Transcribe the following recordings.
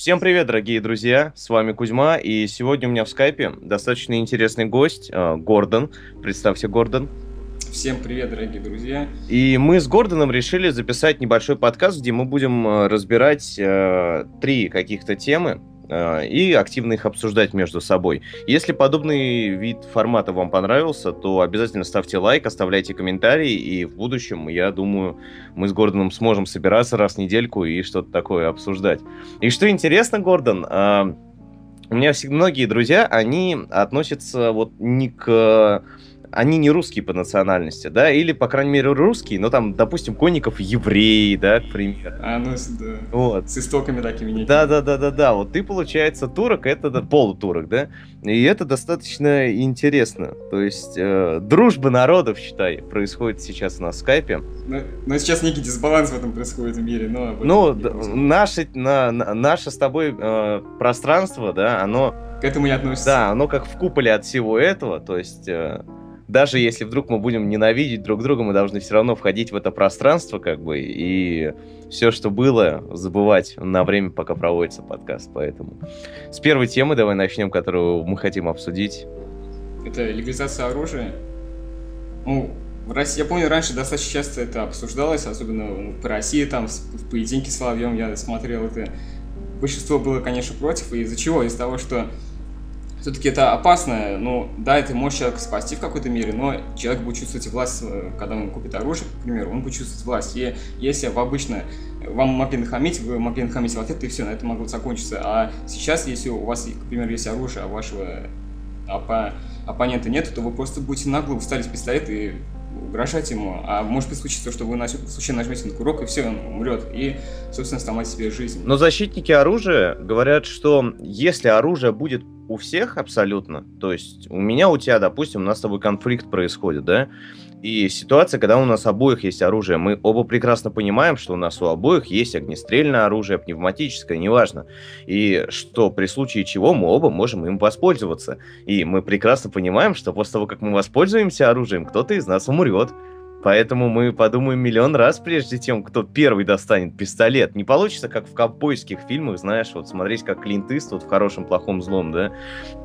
Всем привет, дорогие друзья, с вами Кузьма, и сегодня у меня в скайпе достаточно интересный гость, Гордон. Представься, Гордон. Всем привет, дорогие друзья. И мы с Гордоном решили записать небольшой подкаст, где мы будем разбирать три каких-то темы и активно их обсуждать между собой. Если подобный вид формата вам понравился, то обязательно ставьте лайк, оставляйте комментарии, и в будущем, я думаю, мы с Гордоном сможем собираться раз в недельку и что-то такое обсуждать. И что интересно, Гордон, у меня многие друзья, они относятся вот не к... Они не русские по национальности, да, или, по крайней мере, русские, но там, допустим, Конников евреи, да, к примеру. А, ну, да, вот. С истоками такими некими. Да, вот ты, получается, турок, это полутурок, да, и это достаточно интересно, то есть дружба народов, считай, происходит сейчас на скайпе. Но сейчас некий дисбаланс в этом происходит в мире, но... Ну, наше с тобой пространство, да, оно... К этому не относится. Да, оно как в куполе от всего этого, то есть... Даже если вдруг мы будем ненавидеть друг друга, мы должны все равно входить в это пространство, как бы, и все, что было, забывать на время, пока проводится подкаст. Поэтому с первой темы давай начнем, которую мы хотим обсудить. Это легализация оружия. Ну, в России, я помню, раньше достаточно часто это обсуждалось, особенно по России, там, в поединке с Соловьем я смотрел это. Большинство было, конечно, против. И из-за чего? Из-за того, что все-таки это опасно, ну да, это может человека спасти в какой-то мере, но человек будет чувствовать власть, когда он купит оружие, к примеру, он будет чувствовать власть. И если обычно вам могли нахамить, вы могли нахамить в ответ, и все, на этом могло закончиться. А сейчас, если у вас, к примеру, есть оружие, а вашего оппонента нет, то вы просто будете нагло вставить пистолет и угрожать ему. А может быть случиться, что вы случайно нажмете на курок, и все, он умрет. И, собственно, сломать себе жизнь. Но защитники оружия говорят, что если оружие будет у всех абсолютно, то есть у меня, у тебя, допустим, у нас с тобой конфликт происходит, да, и ситуация, когда у нас обоих есть оружие, мы оба прекрасно понимаем, что у нас у обоих есть огнестрельное оружие, пневматическое, неважно, и что при случае чего мы оба можем им воспользоваться, и мы прекрасно понимаем, что после того, как мы воспользуемся оружием, кто-то из нас умрет. Поэтому мы подумаем миллион раз, прежде чем, кто первый достанет пистолет. Не получится, как в ковбойских фильмах, знаешь, вот смотреть, как Клинт Иствуд в «Хорошем, плохом, злом», да?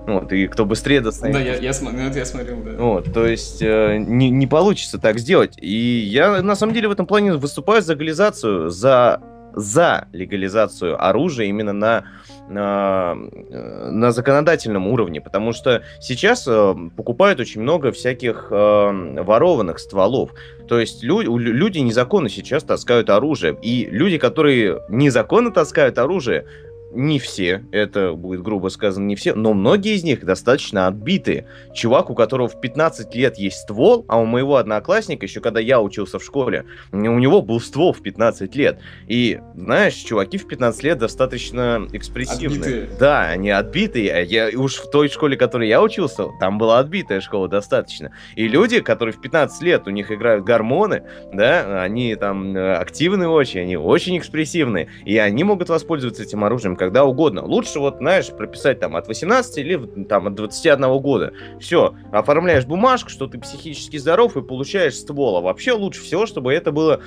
Вот, и кто быстрее достанет... Да, я смотрел, да. Вот, то есть не получится так сделать. И я, на самом деле, в этом плане выступаю за легализацию, за легализацию оружия именно на законодательном уровне, потому что сейчас покупают очень много всяких ворованных стволов. То есть люди незаконно сейчас таскают оружие, и люди, которые незаконно таскают оружие, не все, это будет грубо сказано, не все, но многие из них достаточно отбитые. Чувак, у которого в 15 лет есть ствол, а у моего одноклассника, еще когда я учился в школе, у него был ствол в 15 лет. И, знаешь, чуваки в 15 лет достаточно экспрессивные. Отбитые. Да, они отбитые. Я уж в той школе, в которой я учился, там была отбитая школа достаточно. И люди, которые в 15 лет, у них играют гормоны, да, они там активны очень, они очень экспрессивные, и они могут воспользоваться этим оружием когда угодно. Лучше, вот, знаешь, прописать там от 18 или там от 21 года. Все, оформляешь бумажку, что ты психически здоров и получаешь ствол. А вообще лучше всего, чтобы это было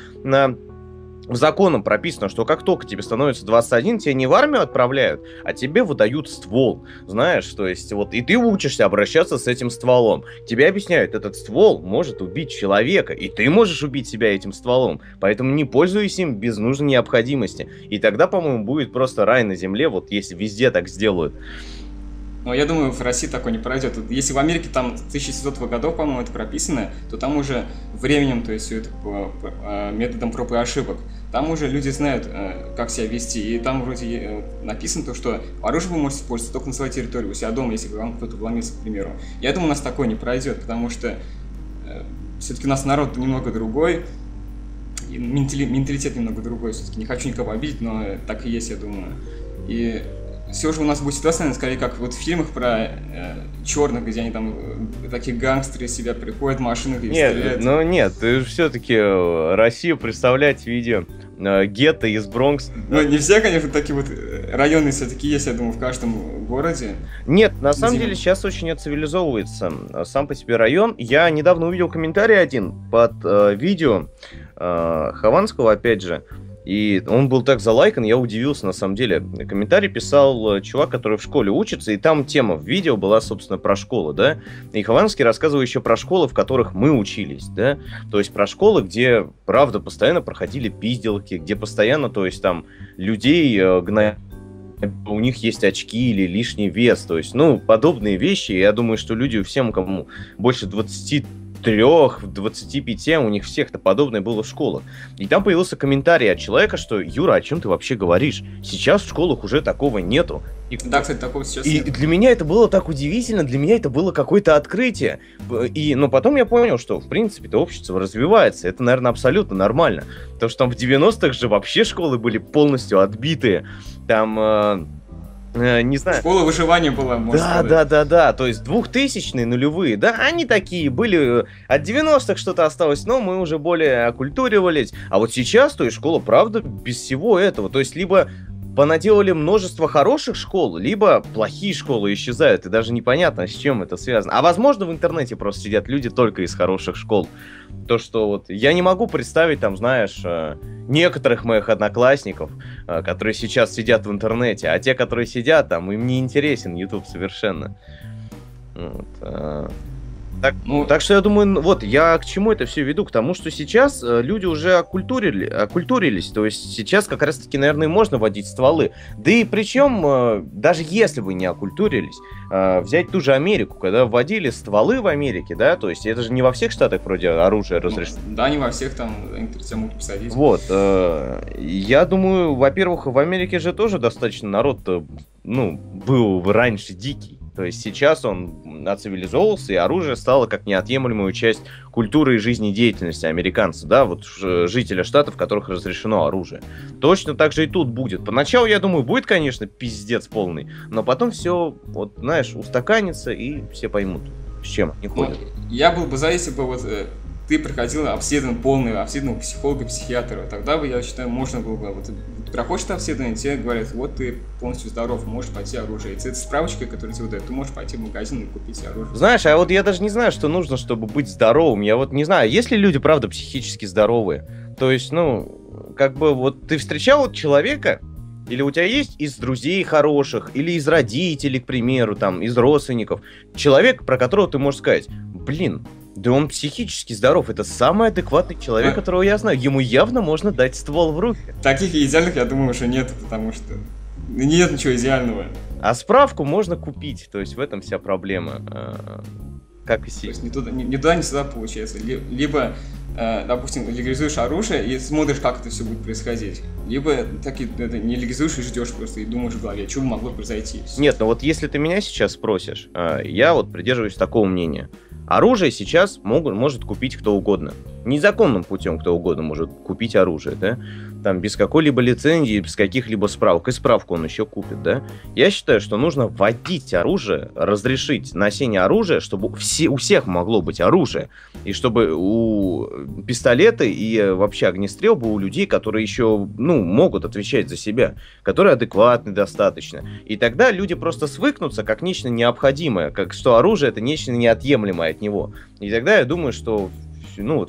законом прописано, что как только тебе становится 21, тебя не в армию отправляют, а тебе выдают ствол, знаешь, то есть вот, и ты учишься обращаться с этим стволом. Тебе объясняют, этот ствол может убить человека, и ты можешь убить себя этим стволом, поэтому не пользуйся им без нужной необходимости. И тогда, по-моему, будет просто рай на земле, вот если везде так сделают. Но я думаю, в России такое не пройдет. Если в Америке там 1700-го года, по-моему, это прописано, то там уже временем, то есть это по методам проб и ошибок, там уже люди знают, как себя вести. И там вроде написано то, что оружие вы можете использовать только на своей территории, у себя дома, если вам кто-то вломится, к примеру. Я думаю, у нас такое не пройдет, потому что все-таки у нас народ немного другой, и менталитет немного другой. Все-таки не хочу никого обидеть, но так и есть, я думаю. И... Все же у нас будет ситуация, скорее, как вот в фильмах про черных, где они там такие гангстеры себя приходят, машины и стреляют. Ну нет, ты же все-таки Россию представлять в виде гетто из Бронкса. Ну не все, конечно, такие вот районы все-таки есть, я думаю, в каждом городе. Нет, на самом деле сейчас очень оцивилизовывается сам по себе район. Я недавно увидел комментарий один под видео Хованского, опять же. И он был так залайкан, я удивился на самом деле. Комментарий писал чувак, который в школе учится, и там тема в видео была, собственно, про школу, да. И Хованский рассказывал еще про школы, в которых мы учились, да. То есть про школы, где, правда, постоянно проходили пизделки, где постоянно, то есть там людей гнали, у них есть очки или лишний вес, то есть, ну, подобные вещи. Я думаю, что люди, всем, кому больше 23-25, у них всех-то подобное было в школах. И там появился комментарий от человека, что «Юра, о чем ты вообще говоришь? Сейчас в школах уже такого нету». И, да, кстати, такого сейчас нет. Для меня это было так удивительно, для меня это было какое-то открытие. Но потом я понял, что, в принципе, это общество развивается, это, наверное, абсолютно нормально. Потому что там в 90-х же вообще школы были полностью отбитые. Там... не знаю. Школа выживания была, можно сказать. Да. То есть 2000-е, нулевые, да, они такие были. От 90-х что-то осталось, но мы уже более окультуривались. А вот сейчас, то есть школа, правда, без всего этого. То есть либо понаделали множество хороших школ, либо плохие школы исчезают, и даже непонятно, с чем это связано. А возможно, в интернете просто сидят люди только из хороших школ. То, что вот я не могу представить, там, знаешь, некоторых моих одноклассников, которые сейчас сидят в интернете, а те, которые сидят там, им не интересен YouTube совершенно. Вот. Так что я думаю, вот я к чему это все веду, к тому, что сейчас люди уже окультурились, то есть сейчас как раз-таки, наверное, можно водить стволы. Да и причем, даже если бы не окультурились, взять ту же Америку, когда вводили стволы в Америке, да, то есть это же не во всех штатах вроде оружие разрешено. Да, не во всех, там тебя могут посадить. Вот, я думаю, во-первых, в Америке же тоже достаточно народ, ну, был раньше дикий. То есть сейчас он оцивилизовался, и оружие стало как неотъемлемую часть культуры и жизнедеятельности американца, да, вот жителя штатов, в которых разрешено оружие. Точно так же и тут будет. Поначалу, я думаю, будет, конечно, пиздец полный, но потом все, вот, знаешь, устаканится, и все поймут, с чем они ходят. Я был бы за, если бы вот ты проходил обследование полное, обследование психолога, психиатра, тогда бы, я считаю, можно было бы... Вот, проходишь обследование, тебе говорят, вот ты полностью здоров, можешь пойти оружие. И с этой справочкой, которую тебе дают, ты можешь пойти в магазин и купить оружие. Знаешь, а вот я даже не знаю, что нужно, чтобы быть здоровым. Я вот не знаю, есть ли люди, правда, психически здоровые? То есть, ну, как бы вот ты встречал человека, или у тебя есть из друзей хороших, или из родителей, к примеру, там, из родственников, человек, про которого ты можешь сказать, блин, да он психически здоров, это самый адекватный человек, которого я знаю. Ему явно можно дать ствол в руки. Таких идеальных, я думаю, уже нет, потому что нет ничего идеального. А справку можно купить, то есть в этом вся проблема. Как и сеть. Не туда, не сюда получается. Либо, допустим, легализуешь оружие и смотришь, как это все будет происходить. Либо так и это не легализуешь и ждешь просто и думаешь в голове, что могло произойти. Нет, ну вот если ты меня сейчас спросишь, я вот придерживаюсь такого мнения. Оружие сейчас может купить кто угодно. Незаконным путем кто угодно может купить оружие, да? Там без какой-либо лицензии, без каких-либо справок. И справку он еще купит, да? Я считаю, что нужно вводить оружие, разрешить ношение оружия, чтобы у всех могло быть оружие. И чтобы у пистолеты и вообще огнестрелбы у людей, которые еще, ну, могут отвечать за себя, которые адекватны достаточно. И тогда люди просто свыкнутся как нечто необходимое, как что оружие — это нечто неотъемлемое от него. И тогда я думаю, что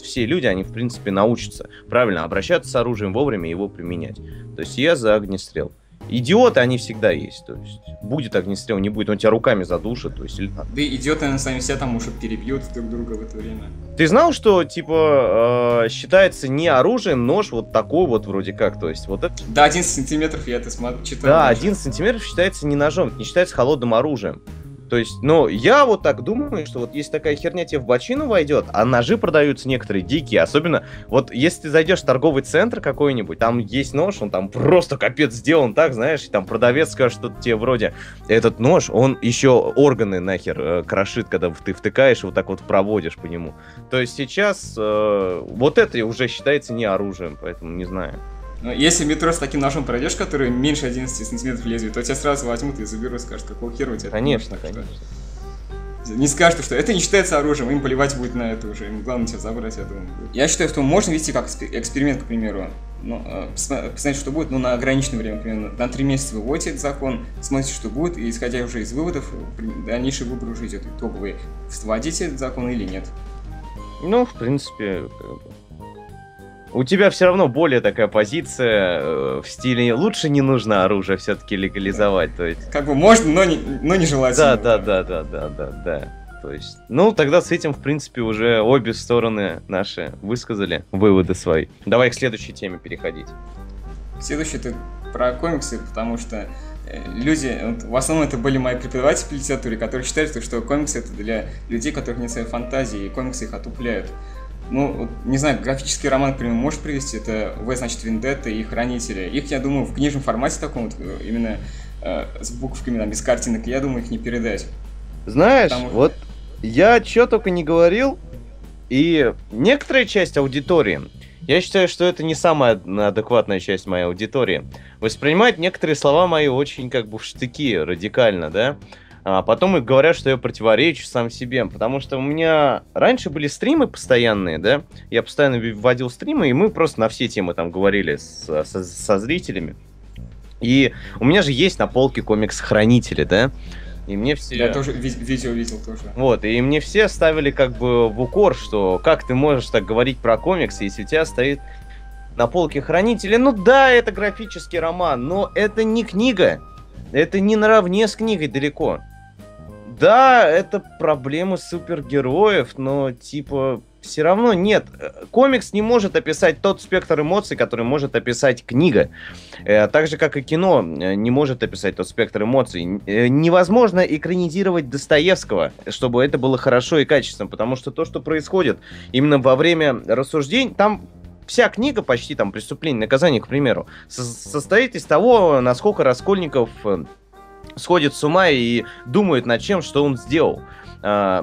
все люди, они, в принципе, научатся правильно обращаться с оружием, вовремя его применять. То есть я за огнестрел. Идиоты, они всегда есть. То есть будет огнестрел, не будет, он тебя руками задушит. То есть... Да и идиоты, они сами себя там уже перебьют друг друга в это время. Ты знал, что, типа, считается не оружием нож вот такой вот вроде как, то есть вот это... Да, 11 сантиметров я это читал. Да, 11 сантиметров считается не ножом, не считается холодным оружием. То есть, но я вот так думаю, что вот если такая херня тебе в бочину войдет, а ножи продаются некоторые дикие, особенно вот если ты зайдешь в торговый центр какой-нибудь, там есть нож, он там просто капец сделан так, знаешь, и там продавец скажет что-то тебе вроде, этот нож, он еще органы нахер крошит, когда ты втыкаешь и вот так вот проводишь по нему. То есть сейчас вот это уже считается не оружием, поэтому не знаю. Но если в метро с таким ножом пройдешь, который меньше 11 сантиметров лезвия, то тебя сразу возьмут и заберут, скажут, какого хера у тебя. Конечно, конечно. Не скажут, что это не считается оружием, им поливать будет на это уже, им главное тебя забрать, я думаю. Я считаю, что можно вести как эксперимент, к примеру, посмотреть, что будет, на ограниченное время, примерно, на 3 месяца выводите этот закон, смотрите, что будет, и исходя уже из выводов, дальнейший выбор уже идет итоговый, вводите этот закон или нет. Ну, в принципе, У тебя все равно более такая позиция в стиле «лучше не нужно оружие все-таки легализовать». То есть... Как бы можно, но не желательно. Да. То есть, ну, тогда с этим, в принципе, уже обе стороны наши высказали выводы свои. Давай к следующей теме переходить. Следующий это про комиксы, потому что люди, вот, в основном это были мои преподаватели по литературе, которые считали, что комиксы это для людей, у которых нет своей фантазии, и комиксы их отупляют. Ну, вот, не знаю, графический роман, например, можешь привести? Это «V значит Вендетта» и «Хранители». Их, я думаю, в книжном формате таком, вот, именно с буквами, там, без картинок, я думаю, их не передать. Знаешь, потому... вот я чё только не говорил, и некоторая часть аудитории, я считаю, что это не самая адекватная часть моей аудитории, воспринимает некоторые слова мои очень как бы в штыки, радикально, да? А потом говорят, что я противоречу сам себе, потому что у меня раньше были стримы постоянные, да, я постоянно вводил стримы, и мы просто на все темы там говорили со зрителями, и у меня же есть на полке комикс «Хранители», да, и мне все... Я тоже видео видел тоже. Вот, и мне все ставили как бы в укор, что как ты можешь так говорить про комиксы, если у тебя стоит на полке «Хранители», ну да, это графический роман, но это не книга, это не наравне с книгой далеко. Да, это проблема супергероев, но, типа, все равно нет. Комикс не может описать тот спектр эмоций, который может описать книга. Так же, как и кино не может описать тот спектр эмоций. Невозможно экранизировать Достоевского, чтобы это было хорошо и качественно, потому что то, что происходит именно во время рассуждений, там... Вся книга почти, там, «Преступление и наказание», к примеру, состоит из того, насколько Раскольников сходит с ума и думает над чем, что он сделал. А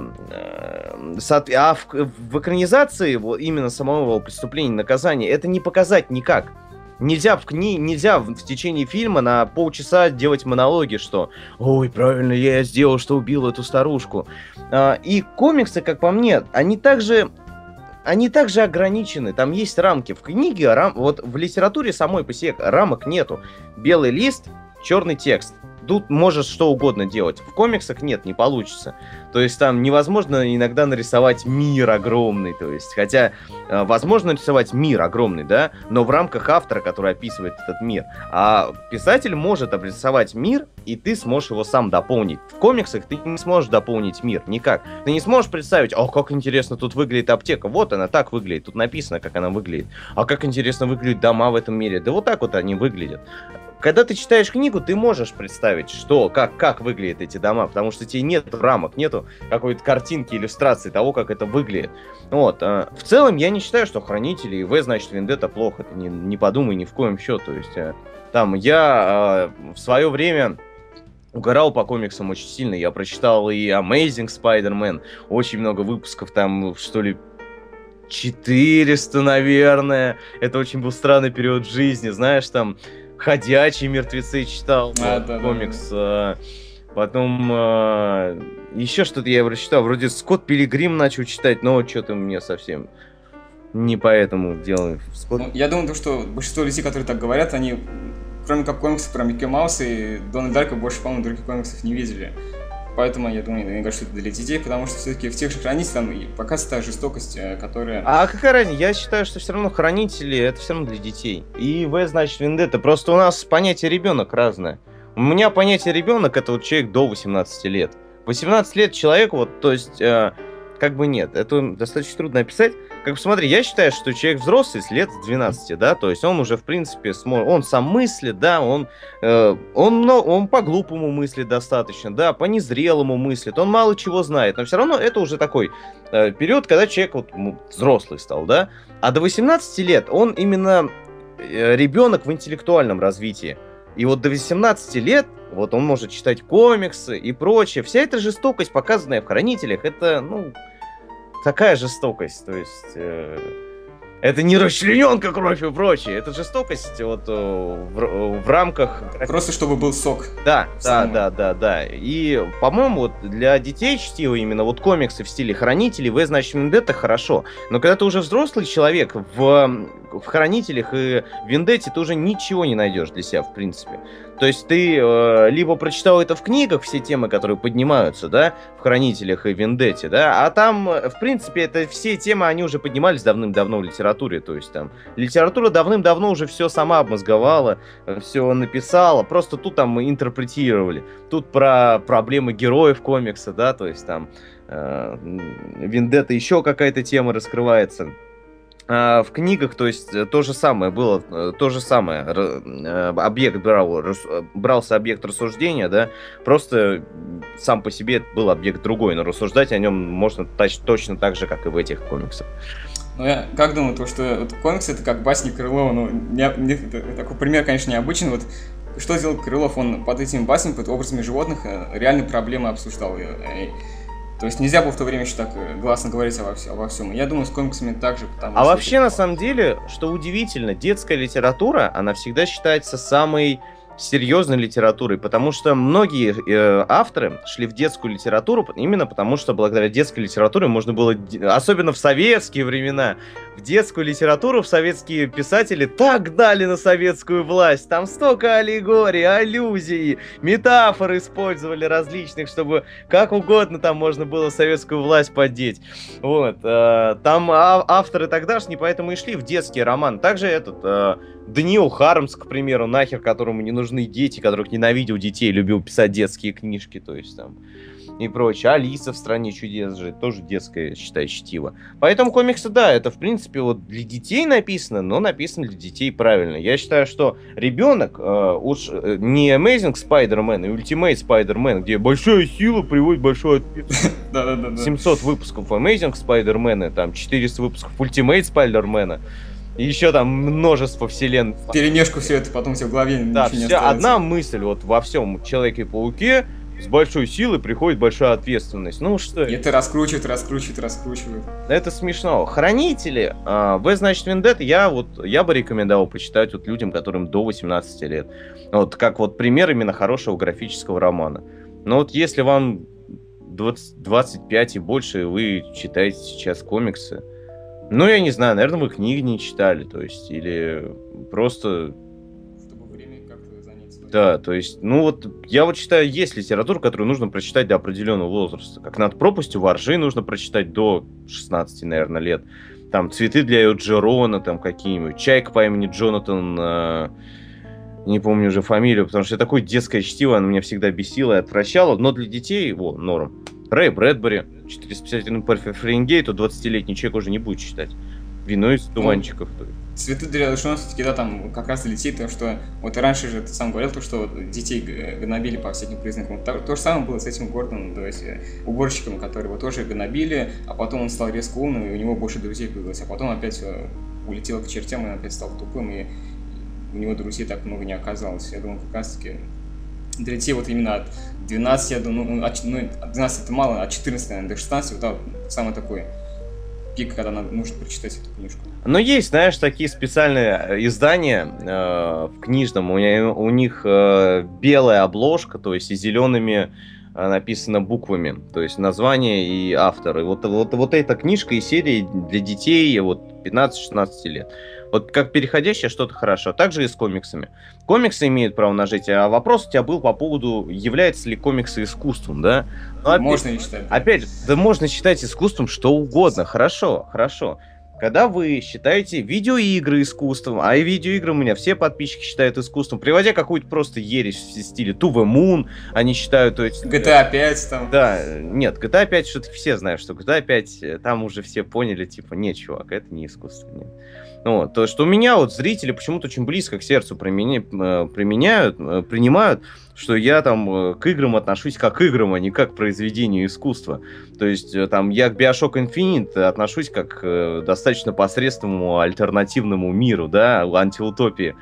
в экранизации именно самого «Преступления и наказания» это не показать никак. Нельзя в течение фильма на полчаса делать монологи, что «Ой, правильно я сделал, что убил эту старушку». И комиксы, как по мне, они также ограничены, там есть рамки. В книге, вот в литературе самой по себе рамок нету. Белый лист, черный текст. Тут можешь что угодно делать. В комиксах нет, не получится. То есть там невозможно иногда нарисовать мир огромный. То есть, хотя возможно нарисовать мир огромный, да, но в рамках автора, который описывает этот мир. А писатель может обрисовать мир, и ты сможешь его сам дополнить. В комиксах ты не сможешь дополнить мир никак. Ты не сможешь представить, о, как интересно тут выглядит аптека. Вот она так выглядит, тут написано, как она выглядит. А как интересно выглядят дома в этом мире. Да вот так вот они выглядят. Когда ты читаешь книгу, ты можешь представить, что, как выглядят эти дома, потому что тебе нет рамок, нету какой-то картинки, иллюстрации того, как это выглядит. Вот. В целом, я не считаю, что «Хранители» и «V значит Вендетта» плохо. Ты не подумай ни в коем счете. То есть, там, я в свое время угорал по комиксам очень сильно. Я прочитал и Amazing Spider-Man, очень много выпусков, там, что ли, 400, наверное. Это очень был странный период жизни, знаешь, там... «Ходячие мертвецы» читал, комикс. Да. Потом еще что-то я прочитал. Вроде «Скотт Пилигрим» начал читать, но что-то мне совсем не по этому делаю. Скотт... Ну, я думаю, что большинство людей, которые так говорят, они, кроме как комиксов про Микки Мауса и Дона Дарка, больше, по-моему, других комиксов не видели. Поэтому, я думаю, иногда что-то для детей, потому что все-таки в тех же «Хранителях» там показывается та жестокость, которая... А какая разница? Я считаю, что все равно «Хранители» — это все равно для детей. И «V значит Вендетта». Просто у нас понятие «ребенок» разное. У меня понятие «ребенок» — это вот человек до 18 лет. 18 лет человек, вот, то есть, как бы нет, это достаточно трудно описать. Как бы, смотри, я считаю, что человек взрослый с лет 12, да, то есть он уже, в принципе, он сам мыслит, да, он по-глупому мыслит достаточно, да, по-незрелому мыслит, он мало чего знает, но все равно это уже такой период, когда человек вот, взрослый стал, да, а до 18 лет он именно ребенок в интеллектуальном развитии. И вот до 18 лет вот он может читать комиксы и прочее. Вся эта жестокость, показанная в «Хранителях», это, ну, такая жестокость. То есть, это не расчлененка, кровь и прочее. Это жестокость вот в рамках... Просто чтобы был сок. Да. И, по-моему, вот для детей чтиво именно вот комиксы в стиле «Хранителей», «V значит Вендетта» хорошо. Но когда ты уже взрослый человек в в «Хранителях» и «Вендетте» ты уже ничего не найдешь для себя, в принципе. То есть ты либо прочитал это в книгах, все темы, которые поднимаются, да, в «Хранителях» и «Вендетте», да, а там, в принципе, это все темы, они уже поднимались давным-давно в литературе, то есть там литература давным-давно уже все сама обмозговала, все написала, просто тут там интерпретировали. Тут про проблемы героев комикса, да, то есть там «Вендетта» еще какая-то тема раскрывается. В книгах, то есть, то же самое было, то же самое. Объект брался объект рассуждения, да, просто сам по себе был объект другой, но рассуждать о нем можно точно так же, как и в этих комиксах. Ну, я как думаю, то, что вот комиксы — это как басни Крылова, ну, такой пример, конечно, необычный, вот. Что сделал Крылов? Он под этими баснями, под образами животных, реально проблемы обсуждал. То есть нельзя было в то время еще так гласно говорить обо всем. Я думаю, с комиксами так же. А вообще, на самом деле, что удивительно, детская литература, она всегда считается самой серьезной литературой, потому что многие авторы шли в детскую литературу именно потому, что благодаря детской литературе можно было, особенно в советские времена, в детскую литературу в советские писатели так дали на советскую власть. Там столько аллегорий, аллюзий, метафор использовали различных, чтобы как угодно там можно было советскую власть поддеть. Вот. Там авторы тогдашние поэтому и шли в детский роман. Также этот Даниил Хармс, к примеру, нахер которому не нужны дети, которых ненавидел детей, любил писать детские книжки, то есть там и прочее. Алиса в «Стране чудес» же тоже детское, считай, чтиво. Поэтому комиксы, да, это в принципе вот для детей написано, но написано для детей правильно. Я считаю, что ребенок уж не Amazing Spider-Man и Ultimate Spider-Man, где большая сила приводит большой ответ. 700 выпусков Amazing Spider-Man, там 400 выпусков Ultimate Spider-Man. И еще там множество вселенной. Перемешку все это потом все в голове. Да, вся одна мысль вот во всем Человеке-пауке. С большой силой приходит большая ответственность. Ну что? Это раскручивает, раскручивает, раскручивает. Это смешно. «Хранители», V значит Вендетта, я бы рекомендовал почитать вот людям, которым до 18 лет. Вот как вот пример именно хорошего графического романа. Но вот если вам 25 и больше, и вы читаете сейчас комиксы, ну, я не знаю, наверное, вы книги не читали, то есть, или просто... Чтобы время как-то занять. Да, то есть, ну вот, я вот считаю, есть литература, которую нужно прочитать до определенного возраста. Как «Над пропастью во ржи» нужно прочитать до 16, наверное, лет. Там «Цветы для Элджернона», там какие-нибудь, «Чайка по имени Джонатан», не помню уже фамилию, потому что такое детское чтиво, оно меня всегда бесило и отвращало, но для детей его норм. Рэй Брэдбери, 451 по Фаренгейту, 20-летний человек уже не будет читать. «Вино из туманчиков». Ну, «Цветы для Элджернона» все-таки, да, там как раз и летит, потому что вот раньше же ты сам говорил, то, что детей гнобили по всяким признакам. То же самое было с этим Гордоном, то есть уборщиком, который его тоже гнобили, а потом он стал резко умным, и у него больше друзей появилось, а потом опять улетел к чертям, и он опять стал тупым, и у него друзей так много не оказалось. Я думаю, как раз-таки... Для детей вот именно от 12, я думаю, от 12 это мало, от 14, наверное, до 16, вот там самый такой пик, когда нужно прочитать эту книжку. Но есть, знаешь, такие специальные издания в книжном, у них белая обложка, то есть и зелеными написано буквами, то есть название и автор. И вот эта книжка и серии для детей вот 15-16 лет. Вот как переходящее что-то хорошо. Также и с комиксами. Комиксы имеют право на жить. А вопрос у тебя был по поводу, является ли комиксы искусством, да? Но можно ли считать? Опять же, да, можно считать искусством что угодно. Хорошо, хорошо. Когда вы считаете видеоигры искусством, а и видеоигры у меня все подписчики считают искусством, приводя какую-то просто ересь в стиле To the Moon, они считают... То есть, GTA 5 там... Да, нет, GTA 5 все-таки все знают, что GTA 5 там уже все поняли, типа, нет, чувак, это не искусство, нет. Ну, то, что у меня вот зрители почему-то очень близко к сердцу принимают, что я там к играм отношусь как к играм, а не как к произведению искусства. То есть там я к Bioshock Infinite отношусь как к достаточно посредственному альтернативному миру, да, антиутопии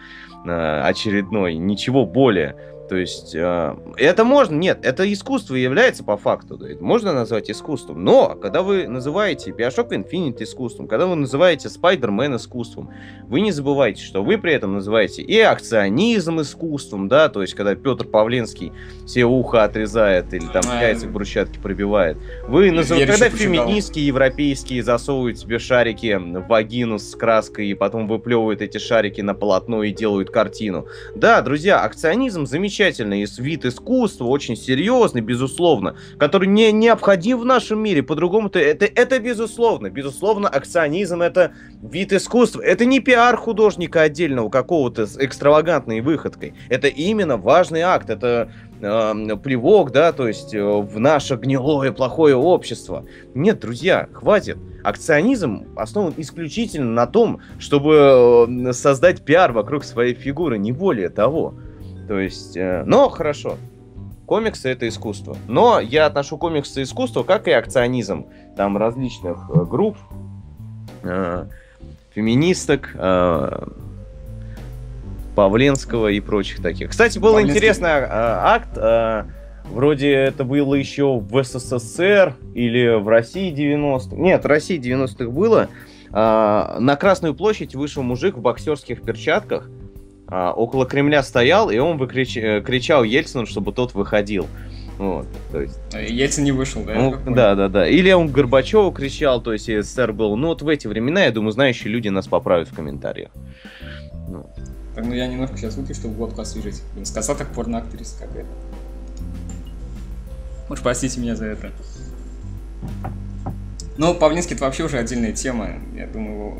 очередной, ничего более. То есть, это можно, нет, это искусство является по факту, да, это можно назвать искусством, но когда вы называете Bioshock Infinite искусством, когда вы называете Spider-Man искусством, вы не забывайте, что вы при этом называете и акционизм искусством, да, то есть, когда Пётр Павленский все ухо отрезает или там яйца в брусчатке пробивает, вы называете, когда феминистки европейские засовывают себе шарики в вагину с краской и потом выплевывают эти шарики на полотно и делают картину. Да, друзья, акционизм замечательный. Замечательный вид искусства, очень серьезный, безусловно, который не необходим в нашем мире. По-другому-то это безусловно. Безусловно, акционизм — это вид искусства. Это не пиар художника отдельного какого-то с экстравагантной выходкой. Это именно важный акт. Это плевок, да, то есть в наше гнилое, плохое общество. Нет, друзья, хватит. Акционизм основан исключительно на том, чтобы создать пиар вокруг своей фигуры, не более того. То есть, но хорошо, комиксы — это искусство. Но я отношу комиксы к искусству, как и акционизм. Там различных групп, феминисток, Павленского и прочих таких. Кстати, был интересный акт, вроде это было еще в СССР или в России 90-х. Нет, в России 90-х было. На Красную площадь вышел мужик в боксерских перчатках. Около Кремля стоял, и он кричал Ельцину, чтобы тот выходил. Вот, то есть... Ельцин не вышел, да? Ну, да. Или он Горбачеву кричал, то есть СССР был. Ну вот в эти времена, я думаю, знающие люди нас поправят в комментариях. Ну. Так, ну я немножко сейчас выпью, чтобы глотку освежить. С косаток порноактриса какая-то. Уж простите меня за это. Ну, Павлинский — это вообще уже отдельная тема. Я думаю...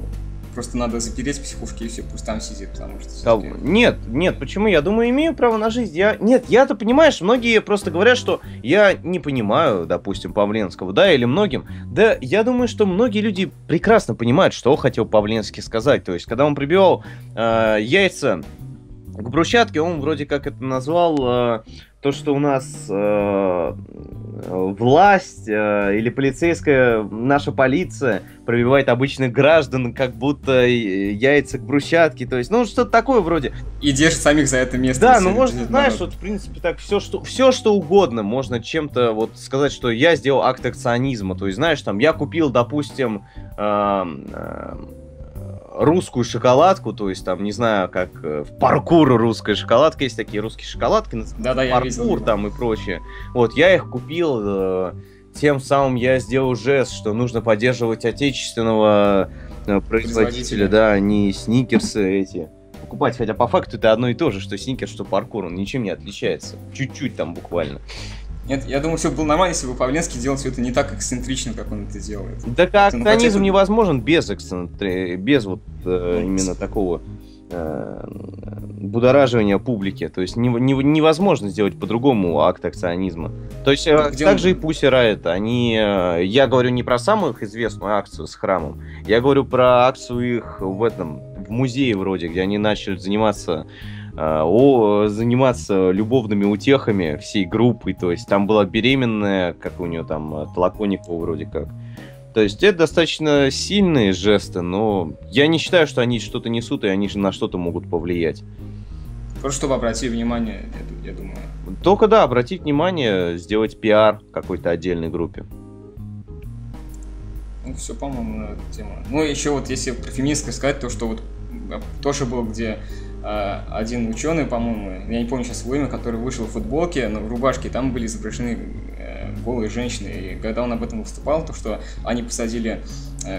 Просто надо запереть психушки и все, пусть там сидит, потому что... Нет, почему? Я думаю, имею право на жизнь. Нет, я-то, понимаешь, многие просто говорят, что я не понимаю, допустим, Павленского, да, или многим. Да, я думаю, что многие люди прекрасно понимают, что хотел Павленский сказать. То есть, когда он прибивал яйца к брусчатке, он вроде как это назвал... То, что у нас власть или полицейская, наша полиция пробивает обычных граждан, как будто яйца к брусчатке, то есть, ну, что-то такое вроде. И держит самих за это место. Да, ну, можно, знаешь, вот, в принципе, так, все, что угодно, можно чем-то вот сказать, что я сделал акт акционизма, то есть, знаешь, там, я купил, допустим, русскую шоколадку, то есть там, не знаю, как в Паркур русская шоколадка, есть такие русские шоколадки, да, Паркур там и прочее. Вот, я их купил, тем самым я сделал жест, что нужно поддерживать отечественного производителя, да, не сникерсы эти покупать, хотя по факту это одно и то же, что сникерс, что Паркур, он ничем не отличается, чуть-чуть там буквально. Нет, я думаю, все было нормально, если бы Павленский делал все это не так эксцентрично, как он это делает. Да как, акционизм невозможен без вот именно такого будораживания публики. То есть невозможно сделать по-другому акт акционизма. То есть также и Pussy Riot. Я говорю не про самую их известную акцию с храмом, я говорю про акцию их в музее вроде, где они начали заниматься любовными утехами всей группы, то есть там была беременная, как у нее там, Толоконникова вроде как. То есть это достаточно сильные жесты, но я не считаю, что они что-то несут, и они же на что-то могут повлиять. Просто чтобы обратить внимание, я думаю. Только да, обратить внимание, сделать пиар какой-то отдельной группе. Ну, все, по-моему, на эту тему. Ну, еще вот, если про феминистку сказать, то, что вот тоже было, где... Один ученый, по-моему, я не помню сейчас его имя, который вышел в футболке, но в рубашке, там были изображены голые женщины. И когда он об этом выступал, то что они посадили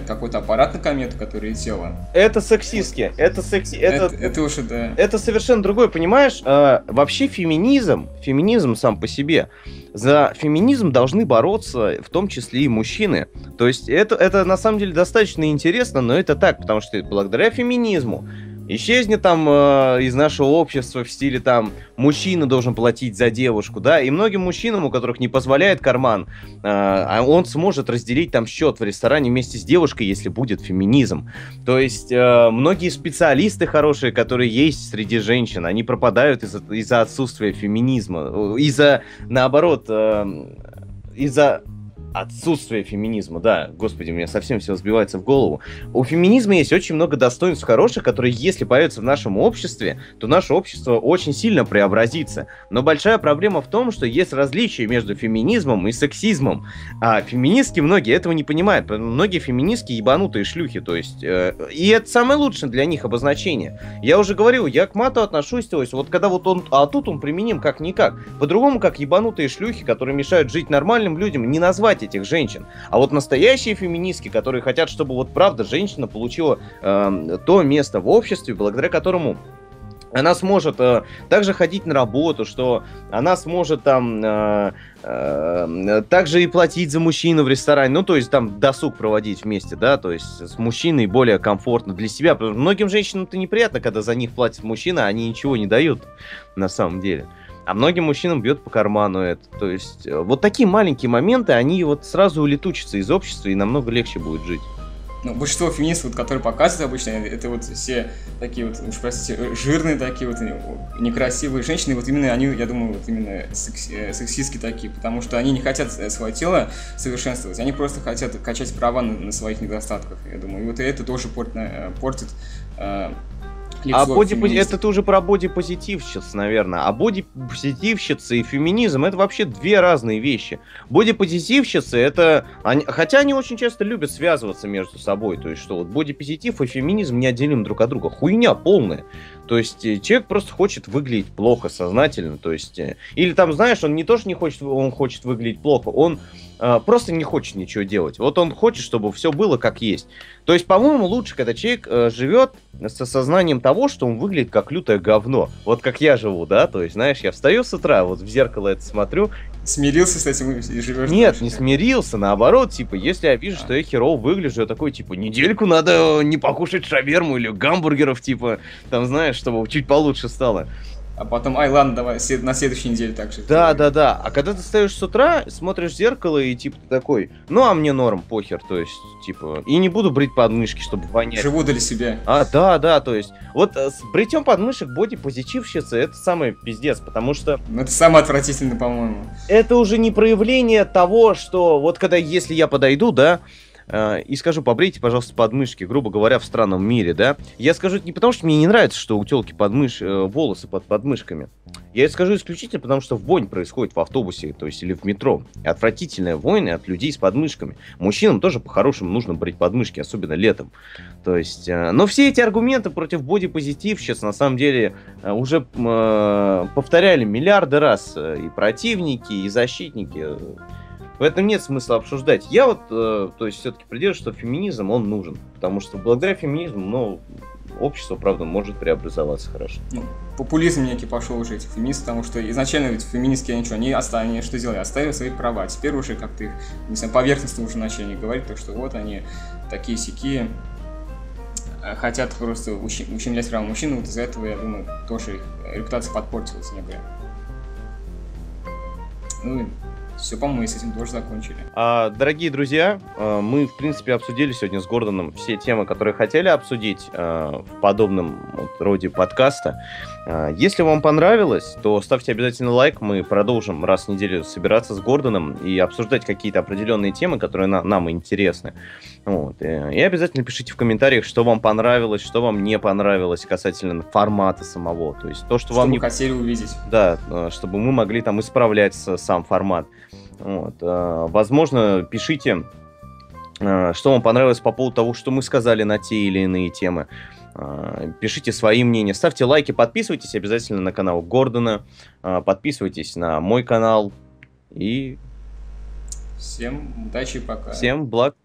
какой-то аппарат на комету, который летела. Это сексистки. Это уже, да. Это совершенно другое, понимаешь? Вообще феминизм сам по себе. За феминизм должны бороться в том числе и мужчины. То есть это на самом деле достаточно интересно, но это так, потому что благодаря феминизму исчезнет там из нашего общества в стиле там мужчина должен платить за девушку, да, и многим мужчинам, у которых не позволяет карман, он сможет разделить там счет в ресторане вместе с девушкой, если будет феминизм. То есть многие специалисты хорошие, которые есть среди женщин, они пропадают из-за отсутствия феминизма, из-за, наоборот, из-за Отсутствие феминизма, да, господи, у меня совсем все сбивается в голову. У феминизма есть очень много достоинств хороших, которые, если появятся в нашем обществе, то наше общество очень сильно преобразится. Но большая проблема в том, что есть различия между феминизмом и сексизмом. А феминистки многие этого не понимают. Многие феминистки ебанутые шлюхи, то есть... и это самое лучшее для них обозначение. Я уже говорил, я к мату отношусь, то есть вот когда вот он... А тут он применим как-никак. По-другому, как ебанутые шлюхи, которые мешают жить нормальным людям, не назвать этих женщин. А вот настоящие феминистки, которые хотят, чтобы вот правда женщина получила то место в обществе, благодаря которому она сможет также ходить на работу, что она сможет там также и платить за мужчину в ресторане, ну, то есть там досуг проводить вместе, да, то есть с мужчиной более комфортно для себя. Потому что многим женщинам-то неприятно, когда за них платит мужчина, они ничего не дают на самом деле. А многим мужчинам бьет по карману это. То есть вот такие маленькие моменты, они вот сразу улетучатся из общества и намного легче будет жить. Ну, большинство феминистов, вот, которые показывают обычно, это вот все такие вот, уж простите, жирные такие вот, некрасивые женщины, вот именно они, я думаю, вот именно сексистки такие, потому что они не хотят свое тело совершенствовать, они просто хотят качать права на своих недостатках, я думаю, и вот это тоже портит... А это ты уже про бодипозитивщиц, наверное. А бодипозитивщицы и феминизм — это вообще две разные вещи. Бодипозитивщицы — это... Хотя они очень часто любят связываться между собой. То есть, что вот бодипозитив и феминизм неотделимы друг от друга. Хуйня полная. То есть, человек просто хочет выглядеть плохо сознательно. То есть, или там, знаешь, он не то, что не хочет, он хочет выглядеть плохо, он... просто не хочет ничего делать. Вот он хочет, чтобы все было как есть. То есть, по-моему, лучше, когда человек живет с осознанием того, что он выглядит как лютое говно. Вот как я живу, да? То есть, знаешь, я встаю с утра, вот в зеркало это смотрю. Смирился с этим и живешь? Нет, не смирился, наоборот, типа, если я вижу, что я херово выгляжу, я такой, типа, недельку надо не покушать шаверму или гамбургеров, типа, там, знаешь, чтобы чуть получше стало. А потом, ай, ладно, давай, на следующей неделе так же. Да, да, да. А когда ты встаешь с утра, смотришь в зеркало и типа ты такой, ну а мне норм, похер, то есть, типа, и не буду брить подмышки, чтобы вонять. Живу для себя. А, да, да, то есть, вот с бритьем подмышек бодипозитивщица, это самый пиздец, потому что... Это самое отвратительное, по-моему. Это уже не проявление того, что вот когда, если я подойду, да, и скажу, побрейте, пожалуйста, подмышки, грубо говоря, в странном мире, да? Я скажу это не потому, что мне не нравится, что у телки волосы под подмышками. Я это скажу исключительно, потому что вонь происходит в автобусе, то есть или в метро. Отвратительная вонь от людей с подмышками. Мужчинам тоже по-хорошему нужно брить подмышки, особенно летом. То есть, но все эти аргументы против бодипозитив сейчас на самом деле уже повторяли миллиарды раз и противники, и защитники. В этом нет смысла обсуждать. Я вот, то есть, все-таки придерживаюсь, что феминизм, он нужен. Потому что благодаря феминизму, ну, общество, правда, может преобразоваться хорошо. Ну, популизм некий пошел уже этих феминистов, потому что изначально ведь феминистки, они что делали? Оставили свои права. А теперь уже как-то их, не знаю, поверхностно уже начали говорить, то, что вот они такие-сякие, хотят просто ущемлять права мужчин. Вот из-за этого, я думаю, тоже их репутация подпортилась некая. Ну, все, по-моему, с этим тоже закончили. Дорогие друзья, мы, в принципе, обсудили сегодня с Гордоном все темы, которые хотели обсудить в подобном роде подкаста. Если вам понравилось, то ставьте обязательно лайк. Мы продолжим раз в неделю собираться с Гордоном и обсуждать какие-то определенные темы, которые нам интересны. Вот. И обязательно пишите в комментариях, что вам понравилось, что вам не понравилось касательно формата самого. То есть то, что вам не... хотели увидеть. Да, чтобы мы могли там исправлять сам формат. Вот. Возможно, пишите, что вам понравилось по поводу того, что мы сказали на те или иные темы. Пишите свои мнения, ставьте лайки, подписывайтесь обязательно на канал Гордона, подписывайтесь на мой канал. И всем удачи, пока. Всем благ.